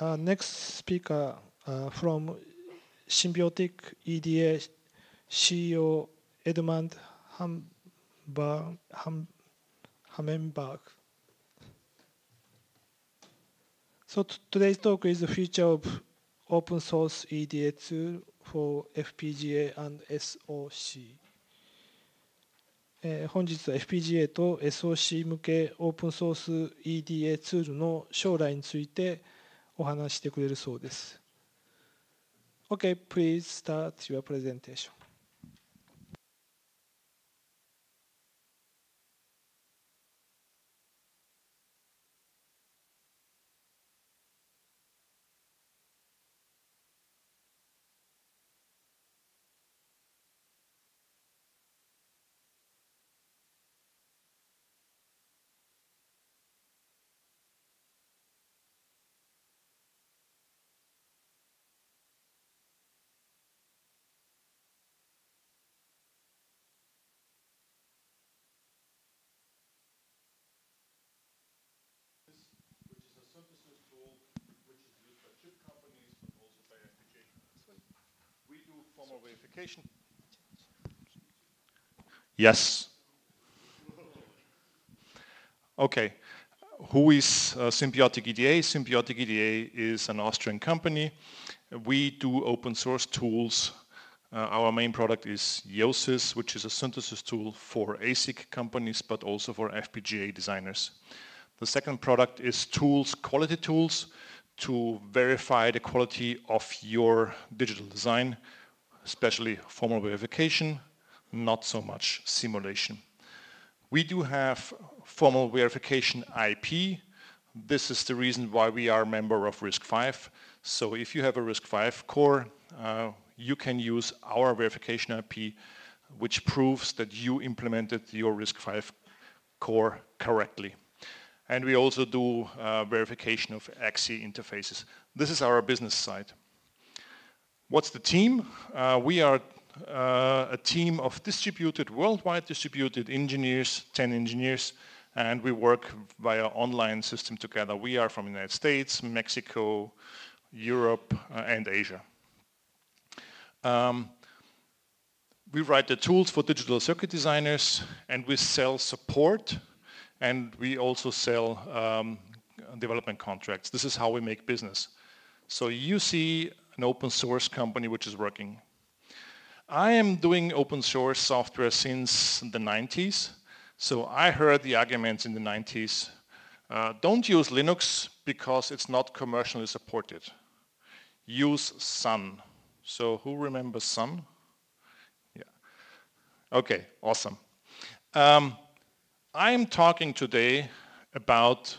Next speaker from Symbiotic EDA CEO Edmund Humenberger. So today's talk is the future of open source EDA tool for FPGA and SOC。本日は FPGA と SOC 向けオープンソース EDA ツールの将来についてお話してくれるそうです。Okay, please start your presentation. Formal verification. Yes. Okay. Who is Symbiotic EDA? Symbiotic EDA is an Austrian company. We do open source tools. Our main product is Yosys, which is a synthesis tool for ASIC companies, but also for FPGA designers. The second product is tools, quality tools, to verify the quality of your digital design, especially formal verification, not so much simulation. We do have formal verification IP. This is the reason why we are a member of RISC-V. So if you have a RISC-V core, you can use our verification IP, which proves that you implemented your RISC-V core correctly. And we also do verification of AXI interfaces. This is our business side. What's the team? We are a team of worldwide distributed engineers, 10 engineers, and we work via online system together. We are from the United States, Mexico, Europe, and Asia. We write the tools for digital circuit designers, and we sell support, and we also sell development contracts. This is how we make business. So you see an open source company which is working. I am doing open source software since the 90s. So I heard the arguments in the 90s. Don't use Linux because it's not commercially supported. Use Sun. So who remembers Sun? Yeah. Okay, awesome. I'm talking today about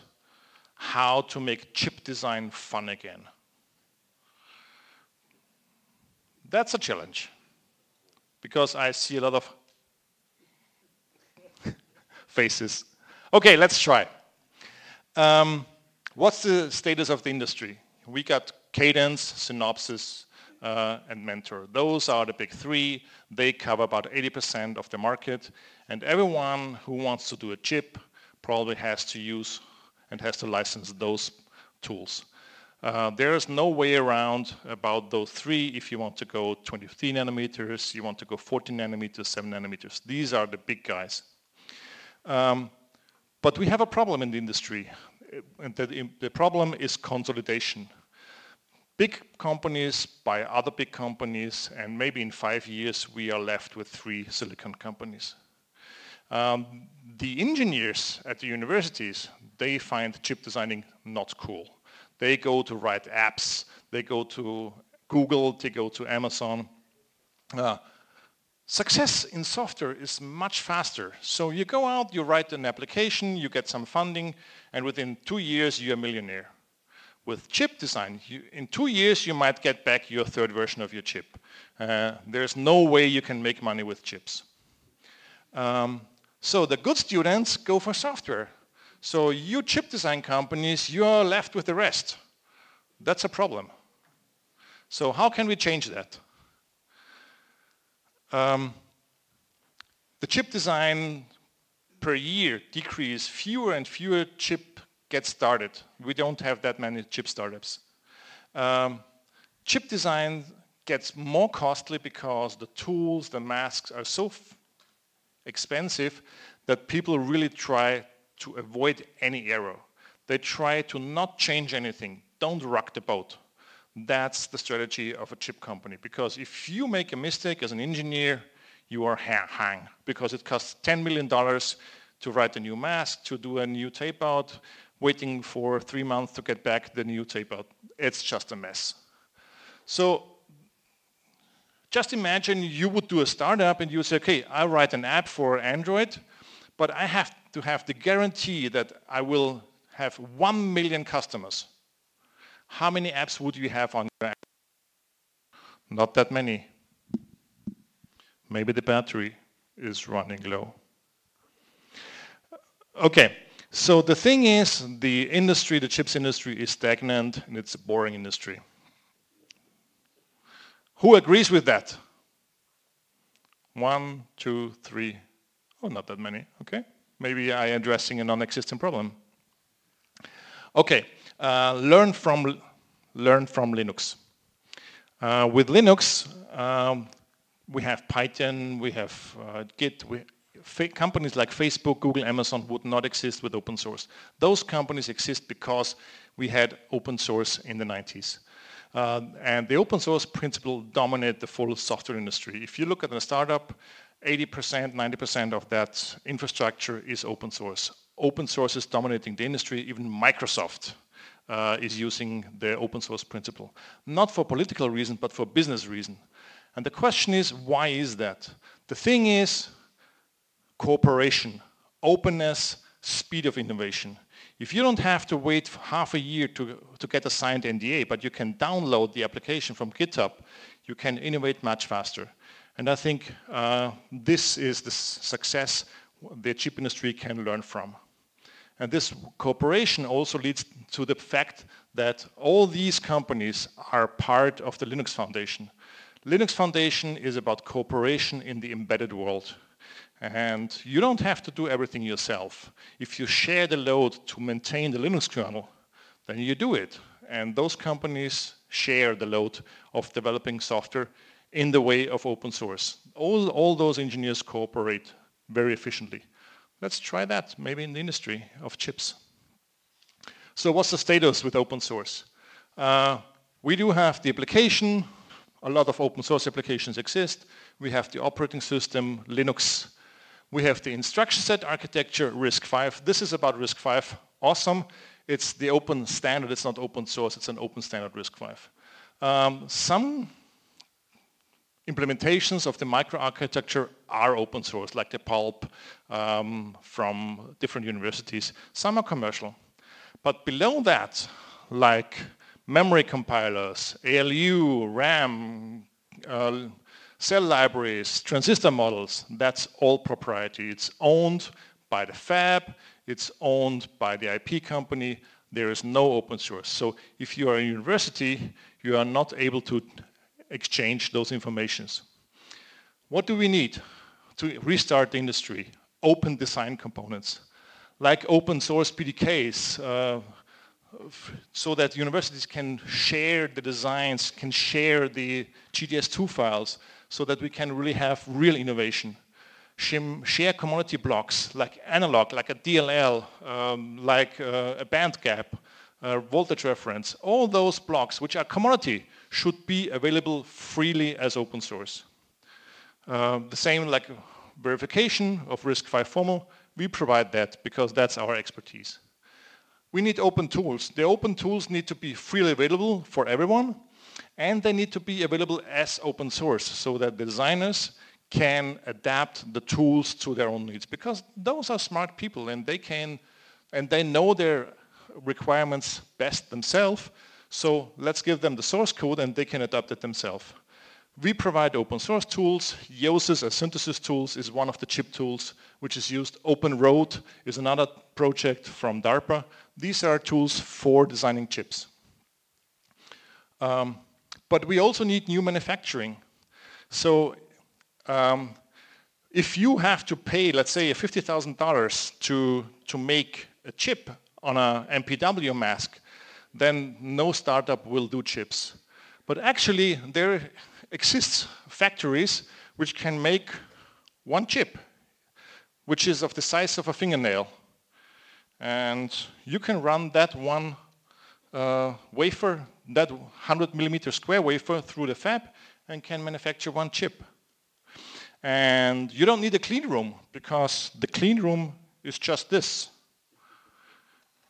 how to make chip design fun again. That's a challenge, because I see a lot of faces. Okay, let's try. What's the status of the industry? We got Cadence, Synopsys, and Mentor. Those are the big three. They cover about 80% of the market. And everyone who wants to do a chip probably has to use and has to license those tools. There is no way around about those three. If you want to go 23 nanometers, you want to go 14 nanometers, 7 nanometers. These are the big guys. But we have a problem in the industry. And the problem is consolidation. Big companies buy other big companies, and maybe in 5 years we are left with 3 silicon companies. The engineers at the universities, they find chip designing not cool. They go to write apps, they go to Google, they go to Amazon. Success in software is much faster. So you go out, you write an application, you get some funding, and within 2 years you're a millionaire. With chip design, in 2 years you might get back your 3rd version of your chip. There's no way you can make money with chips. So the good students go for software. So you chip design companies, you are left with the rest. That's a problem. So how can we change that? The chip design per year decrease. Fewer and fewer chips get started. We don't have that many chip startups. Chip design gets more costly because the tools, the masks are so expensive that people really try to avoid any error. They try to not change anything. Don't rock the boat. That's the strategy of a chip company, because if you make a mistake as an engineer, you are hung, because it costs $10 million to write a new mask, to do a new tape out, waiting for 3 months to get back the new tape out. It's just a mess. So just imagine you would do a startup and you say, okay, I write an app for Android, but I have to have the guarantee that I will have 1 million customers. How many apps would you have on your app? Not that many. Maybe the battery is running low. Okay, so the thing is, the industry, the chips industry, is stagnant and it's a boring industry. Who agrees with that? 1, 2, 3. Oh, not that many, okay. Maybe I'm addressing a non-existent problem. Okay. Learn from Linux. With Linux, we have Python, we have Git. Companies like Facebook, Google, Amazon would not exist with open source. Those companies exist because we had open source in the 90s. And the open source principle dominated the full software industry. If you look at a startup, 80%, 90% of that infrastructure is open source. Open source is dominating the industry. Even Microsoft is using the open source principle. Not for political reason, but for business reason. And the question is, why is that? The thing is cooperation, openness, speed of innovation. If you don't have to wait for half a year to get a signed NDA, but you can download the application from GitHub, you can innovate much faster. And I think this is the success the chip industry can learn from. And this cooperation also leads to the fact that all these companies are part of the Linux Foundation. Linux Foundation is about cooperation in the embedded world. And you don't have to do everything yourself. If you share the load to maintain the Linux kernel, then you do it. And those companies share the load of developing software in the way of open source. All those engineers cooperate very efficiently. Let's try that, maybe in the industry of chips. So what's the status with open source? We do have the application. A lot of open source applications exist. We have the operating system, Linux. We have the instruction set architecture, RISC-V. This is about RISC-V. Awesome. It's the open standard. It's not open source. It's an open standard RISC-V. Some implementations of the microarchitecture are open source, like the PULP from different universities. Some are commercial. But below that, like memory compilers, ALU, RAM, cell libraries, transistor models, that's all proprietary. It's owned by the fab. It's owned by the IP company. There is no open source. So if you are a university, you are not able to exchange those informations. What do we need to restart the industry? Open design components, like open source PDKs, so that universities can share the designs, can share the GDS2 files, so that we can really have real innovation. Share commodity blocks, like analog, like a DLL, like a band gap, voltage reference. All those blocks, which are commodity, should be available freely as open source. The same like verification of RISC-V formal, we provide that because that's our expertise. We need open tools. The open tools need to be freely available for everyone, and they need to be available as open source so that designers can adapt the tools to their own needs, because those are smart people and they know their requirements best themselves. So let's give them the source code and they can adapt it themselves. We provide open source tools. Yosys, as synthesis tools, is one of the chip tools which is used. OpenROAD is another project from DARPA. These are tools for designing chips. But we also need new manufacturing. So if you have to pay, let's say, $50,000 to make a chip on a MPW mask, then no startup will do chips. But actually, there exists factories which can make one chip, which is of the size of a fingernail. And you can run that one wafer, that 100 millimeter square wafer through the fab and can manufacture one chip. And you don't need a clean room, because the clean room is just this.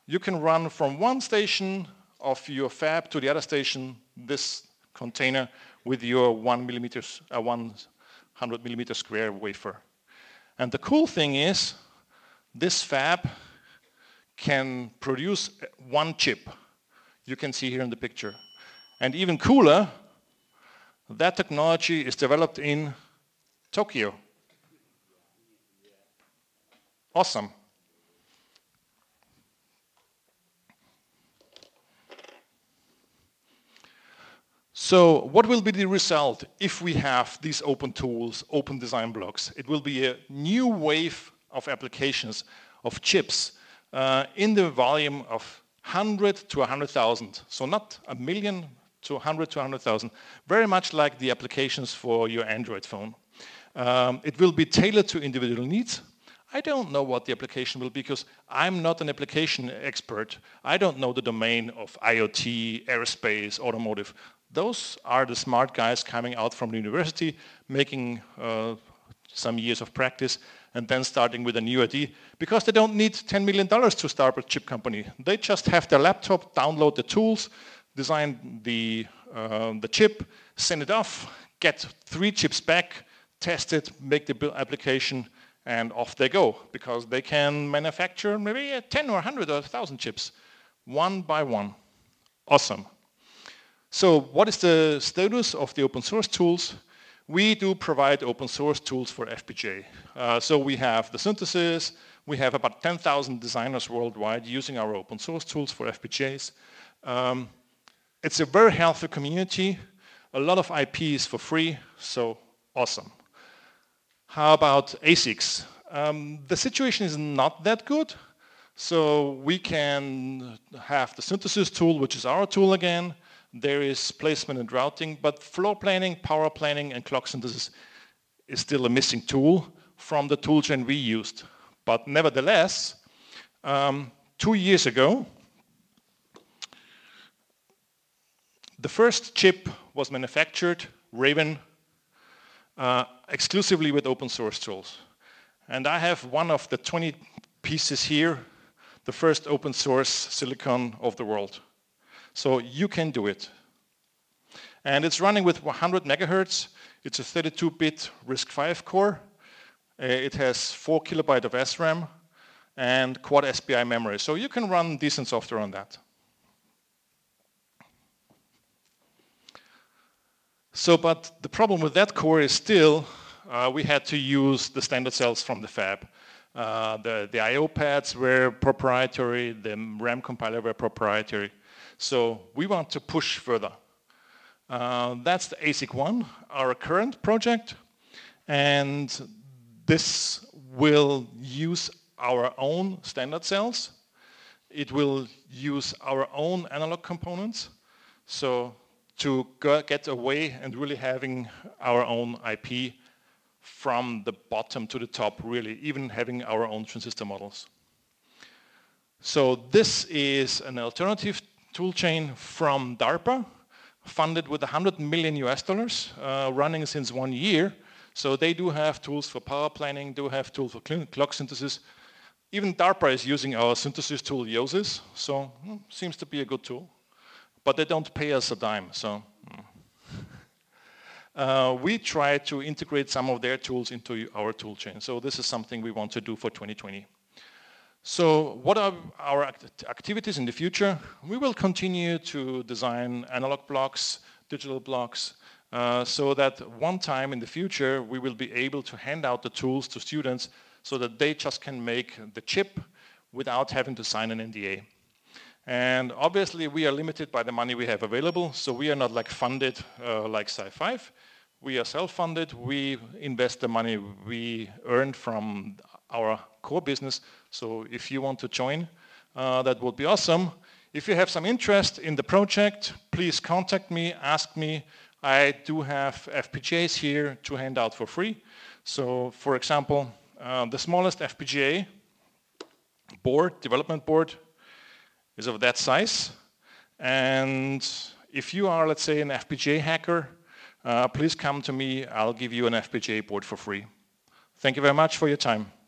You can run from one station of your fab to the other station this container with your 100 millimeter square wafer. And the cool thing is, this fab can produce one chip. You can see here in the picture. And even cooler, that technology is developed in Tokyo. Awesome. So what will be the result if we have these open tools, open design blocks? It will be a new wave of applications of chips in the volume of 100 to 100,000. So not a million to 100 to 100,000. Very much like the applications for your Android phone. It will be tailored to individual needs. I don't know what the application will be because I'm not an application expert. I don't know the domain of IoT, aerospace, automotive. Those are the smart guys coming out from the university, making some years of practice, and then starting with a new idea, because they don't need $10 million to start a chip company. They just have their laptop, download the tools, design the chip, send it off, get 3 chips back, test it, make the application, and off they go, because they can manufacture maybe 10 or 100 or 1,000 chips, one by one. Awesome. So what is the status of the open source tools? We do provide open source tools for FPGA. So we have the synthesis. We have about 10,000 designers worldwide using our open source tools for FPGAs. It's a very healthy community. A lot of IPs for free, so awesome. How about ASICs? The situation is not that good. So we can have the synthesis tool, which is our tool again. There is placement and routing, but floor planning, power planning, and clock synthesis is still a missing tool from the tool chain we used. But nevertheless, 2 years ago, the first chip was manufactured, Raven, exclusively with open source tools. And I have one of the 20 pieces here, the first open source silicon of the world. So you can do it. And it's running with 100 megahertz. It's a 32-bit RISC-V core. It has 4 kilobytes of SRAM and quad SPI memory. So you can run decent software on that. So, but the problem with that core is still, we had to use the standard cells from the fab. The I/O pads were proprietary, the RAM compiler were proprietary. So we want to push further. That's the ASIC1, our current project. And this will use our own standard cells. It will use our own analog components. So to get away and really having our own IP from the bottom to the top, really, even having our own transistor models. So this is an alternative toolchain from DARPA, funded with $100 million US, running since 1 year. So they do have tools for power planning, do have tools for clock synthesis. Even DARPA is using our synthesis tool, Yosys, so seems to be a good tool. But they don't pay us a dime, so. We try to integrate some of their tools into our toolchain. So this is something we want to do for 2020. So what are our activities in the future? We will continue to design analog blocks, digital blocks, so that one time in the future we will be able to hand out the tools to students so that they just can make the chip without having to sign an NDA. And obviously we are limited by the money we have available, so we are not like funded like SiFive. We are self-funded. We invest the money we earn from our core business. So if you want to join, that would be awesome. If you have some interest in the project, please contact me, ask me. I do have FPGAs here to hand out for free. So, for example, the smallest FPGA board, development board, is of that size. And if you are, let's say, an FPGA hacker, please come to me. I'll give you an FPGA board for free. Thank you very much for your time.